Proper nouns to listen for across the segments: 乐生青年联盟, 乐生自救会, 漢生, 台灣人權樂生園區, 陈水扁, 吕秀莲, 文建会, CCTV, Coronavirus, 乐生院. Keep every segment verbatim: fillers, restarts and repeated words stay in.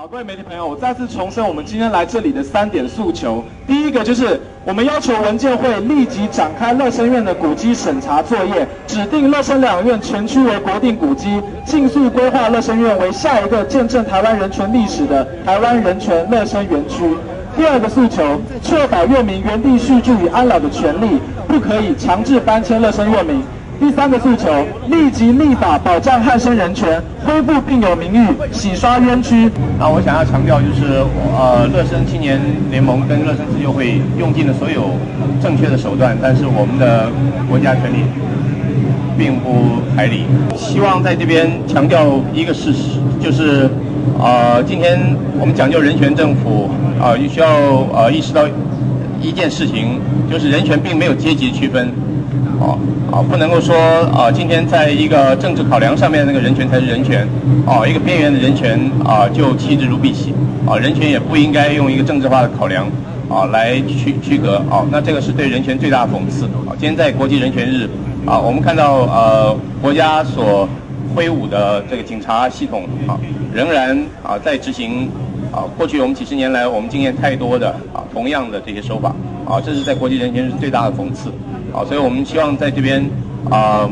好，各位媒体朋友，我再次重申我们今天来这里的三点诉求。第一个就是我们要求文建会立即展开乐生院的古迹审查作业，指定乐生两院全区为国定古迹，尽速规划乐生院为下一个见证台湾人权历史的台湾人权乐生园区。第二个诉求，确保院民原地续住与安老的权利，不可以强制搬迁乐生院民。 第三个诉求，立即立法保障汉生人权，恢复病友名誉，洗刷冤屈。那我想要强调就是，呃，乐生青年联盟跟乐生自救会用尽了所有正确的手段，但是我们的国家权力并不排理。希望在这边强调一个事实，就是，呃，今天我们讲究人权政府，啊、呃，需要呃意识到一件事情，就是人权并没有阶级区分。 哦，啊，不能够说啊，今天在一个政治考量上面，那个人权才是人权，哦、啊，一个边缘的人权啊，就弃之如敝屣，啊，人权也不应该用一个政治化的考量啊来区区隔，啊，那这个是对人权最大的讽刺。啊，今天在国际人权日，啊，我们看到呃国家所挥舞的这个警察系统啊，仍然啊在执行啊过去我们几十年来我们经验太多的啊同样的这些手法，啊，这是在国际人权日最大的讽刺。 好，所以我们希望在这边啊、呃，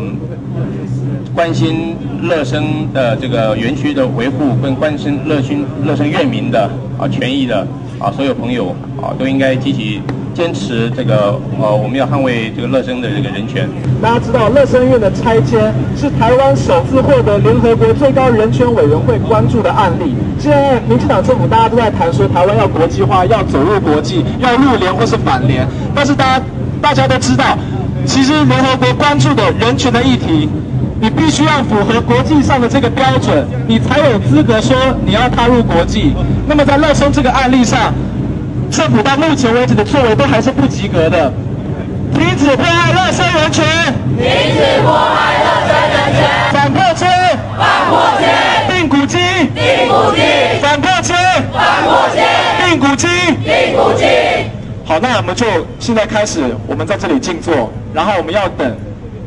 关心乐生的这个园区的维护，跟关心乐生乐生院民的啊权益的啊所有朋友啊，都应该积极坚持这个呃，我们要捍卫这个乐生的这个人权。大家知道，乐生院的拆迁是台湾首次获得联合国最高人权委员会关注的案例。现在民进党政府大家都在谈说，台湾要国际化，要走入国际，要入联或是反联，但是大家。 大家都知道，其实联合国关注的人权的议题，你必须要符合国际上的这个标准，你才有资格说你要踏入国际。那么在乐生这个案例上，政府到目前为止的作为都还是不及格的。停止迫害乐生人权！停止迫害乐生人权！反迫迁！反迫迁！定古迹！定古迹！反迫迁！反迫迁！定古迹！定古迹！ 好，那我们就现在开始，我们在这里静坐，然后我们要等，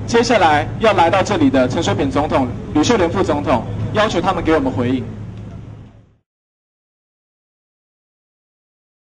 接下来要来到这里的陈水扁总统、吕秀莲副总统，要求他们给我们回应。